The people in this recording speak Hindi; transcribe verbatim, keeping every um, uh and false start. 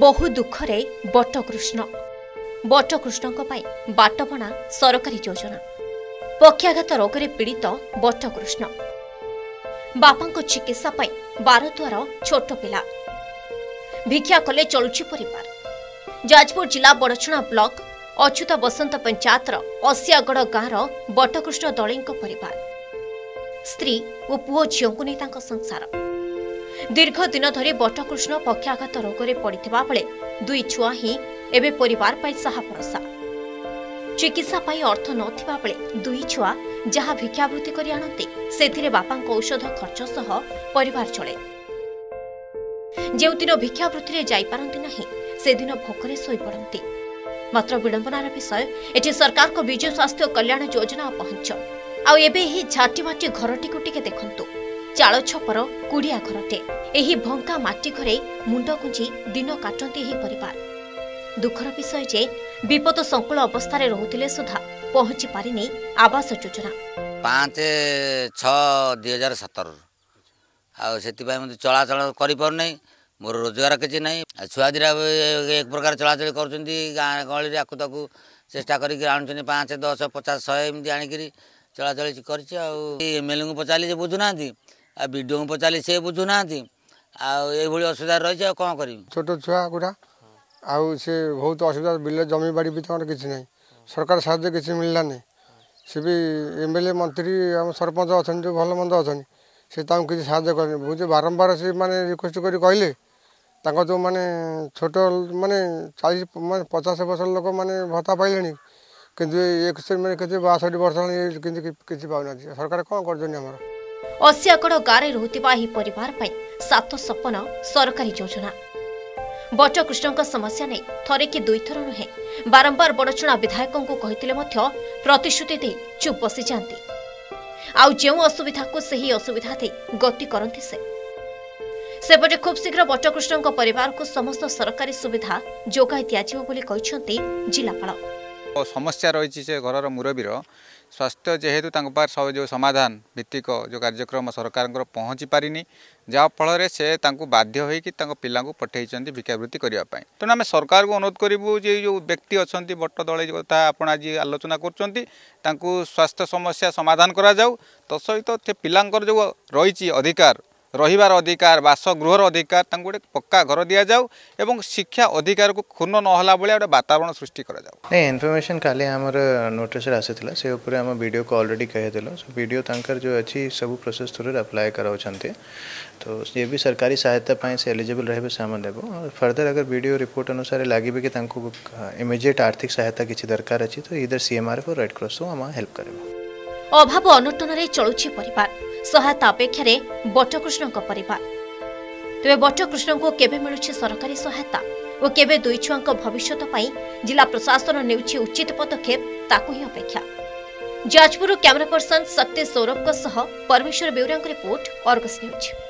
ବହୁ ଦୁଃଖରେ ବଟକୃଷ୍ଣ ବଟକୃଷ୍ଣଙ୍କ ପାଇଁ ବାଟବଣା ସରକାରୀ ଯୋଜନା। ପକ୍ଷାଘାତ ରୋଗରେ ପୀଡ଼ିତ ବଟକୃଷ୍ଣ ବାପାଙ୍କ ଚିକିତ୍ସା ପାଇଁ ବାରଦ୍ୱାର ଛୋଟ ପିଲା ଭିକ୍ଷା କଲେ ଚଳୁଛି ପରିବାର। ଯାଜପୁର ଜିଲ୍ଲା ବଡ଼ଚଣା ବ୍ଲକ ଅଛୁତବସନ୍ତ ପଞ୍ଚାୟତର ଅସିଆଗଡ଼ ଗାଁର ବଟକୃଷ୍ଣ ଦଳେଇଙ୍କ ପରିବାର। ସ୍ତ୍ରୀ ଓ ପୁଅ ଝିଅଙ୍କୁ ନେଇ ତାଙ୍କ ସଂସାର। ଦୀର୍ଘ ଦିନ ଧରି ବଟକୃଷ୍ଣ ପକ୍ଷାଘାତ ରୋଗରେ ପଡ଼ିଥିବା ବେଳେ ଦୁଇ ଛୁଆ ହିଁ ଏବେ ପରିବାର ପାଇଁ ସାହା ଭରସା। ଚିକିତ୍ସା ପାଇଁ ଅର୍ଥ ନଥିବା ବେଳେ ଦୁଇ ଛୁଆ ଯାହା ଭିକ୍ଷାବୃତ୍ତି କରି ଆଣନ୍ତି, ସେଥିରେ ବାପାଙ୍କ ଔଷଧ ଖର୍ଚ୍ଚ ସହ ପରିବାର ଚଳେ। ଯେଉଁଦିନ ଭିକ୍ଷାବୃତ୍ତିରେ ଯାଇପାରନ୍ତି ନାହିଁ, ସେଦିନ ଭୋକରେ ଶୋଇପଡ଼ନ୍ତି। ମାତ୍ର ବିଡ଼ମ୍ବନାର ବିଷୟ, ଏଠି ସରକାରଙ୍କ ବିଜୁ ସ୍ୱାସ୍ଥ୍ୟ କଲ୍ୟାଣ ଯୋଜନା ପହଞ୍ଚ। ଆଉ ଏବେ ଏହି ଝାଟିମାଟି ଘରଟିକୁ ଟିକେ ଦେଖନ୍ତୁ। ଚାଳ ଛପର କୁଡ଼ିଆ ଘରଟେ। ଏହି ଭଙ୍କା ମାଟି ଘରେ ମୁଣ୍ଡ ଗୁଞ୍ଜି ଦିନ କାଟନ୍ତି ଏହି ପରିବାର। ଦୁଃଖର ବିଷୟ ଯେ ବିପଦ ସଂକୁଳ ଅବସ୍ଥାରେ ରହୁଥିଲେ ସୁଦ୍ଧା ପହଞ୍ଚି ପାରିନି ଆବାସ ଯୋଜନା। ପାଞ୍ଚ ଛଅ ଦୁଇ ହଜାର ସତର ଆଉ ସେଥିପାଇଁ ମୋତେ ଚଳାଚଳ କରିପାରୁନାହିଁ। ମୋର ରୋଜଗାର କିଛି ନାହିଁ। ଛୁଆ ଦୁଇଟା ଏକ ପ୍ରକାର ଚଳାଚଳି କରୁଛନ୍ତି। ଗାଁ ଗହଳିରେ ଆକୁ ତାକୁ ଚେଷ୍ଟା କରିକି ଆଣୁଛନ୍ତି। ପାଞ୍ଚ ଦଶ ପଚାଶ ଶହେ ଏମିତି ଆଣିକିରି ଚଳାଚଳି କରିଛି। ଆଉ ଏମ୍ଏଲ୍ଏଙ୍କୁ ପଚାରିଲି, ସେ ବୁଝୁନାହାନ୍ତି। ଆଉ ବିଡ଼ିଓଙ୍କୁ ପଚାରିଲି, ସେ ବୁଝୁନାହାନ୍ତି। ଆଉ ଏଇଭଳି ଅସୁବିଧା ରହିଛି। ଆଉ କ'ଣ କରିବି? ଛୋଟ ଛୁଆ ଗୁଡ଼ା आउ से बहुत असुविधा। बिल जमी बाड़ी भी तुम किसी ना सरकार साहय किसी मिललानी। सी भी एम एल ए मंत्री आम सरपंच अच्छा जो भल मंद अच्छा सी तुमको किसी साहय करें। बहुत बारंबार सी मैंने रिक्वेस्ट कर कहले जो मैंने छोट माने चालीस मैं पचास वर्ष लोक मैंने भत्ता पाइले कि एक मैं किसी बासठ वर्ष किसी पाना सरकार कौन कर। असियागढ़ गाँव रोकता पर सात सपन सरकारी योजना। बटकृष्णଙ୍କ समस्या नहीं थरे कि दुई थर नुहे बारंबार बड़चणा विधायकों को कहितले मध्य प्रतिश्रुति दे चुप बसी जाती। आउ जेउ असुविधा को सही असुविधा दे गति करंती। से सेपटे खूब शीघ्र बटकृष्णଙ୍କ परिवार को समस्त सरकारी सुविधा जोगाई दियाजिवो बोली कहिसंती जिलापाल। समस्या रही से घर मुरबीर स्वास्थ्य जेहेतु तांक पार सब जो समाधान भित्तिक जो कार्यक्रम सरकार पहुँची पारिनी जाफल से बाध्य हो पिला पठे भिक्षावृत्ति करने। तेना आम सरकार को अनुरोध करूँ जो व्यक्ति अच्छा बट दल क्या आप आज आलोचना कर स्वास्थ्य समस्या समाधान कराऊ। तो सहित तो पिला जो रही अधिकार रहिबार अधिकार बासगृहर अधिकार गोटे पक्का घर दिया जाऊ एवं शिक्षा अधिकार को खून नहला भाई गोटे वातावरण सृष्टि कराऊ। नहीं इनफॉरमेशन काले आमर नोटिस आसीला से ऊपर आम वीडियो को ऑलरेडी कहीदेल। सो वीडियो तांकर जो अच्छी सब प्रोसेस थ्रु अप्लाई कराउछंते। तो ये भी सरकारी सहायता पाए से एलिजिबल रहबे से हम देबो। और फर्दर अगर वीडियो रिपोर्ट अनुसार लागिबे कि तांको इमिजिएट आर्थिक सहायता किसी दरकार अछि तो इधर सीएमआरएफ और रेड क्रॉस हम हेल्प करबो। अभाव अनटन चलुछि परिवार। सहायता अपेक्षार बटकृष्णଙ୍କ परिवार। तेरे बटकृष्णଙ୍କୁ केबे मिलुछि सरकारी सहायता और केबे दुई छुआंक भविष्यत पई जिला प्रशासन नेउछि उचित पदक्षेप ताकू ही अपेक्षा। जाजपुर कैमरा पर्सन सत्य सौरभ सह परमेश्वर बेउरिया रिपोर्ट अर्गस न्यूज।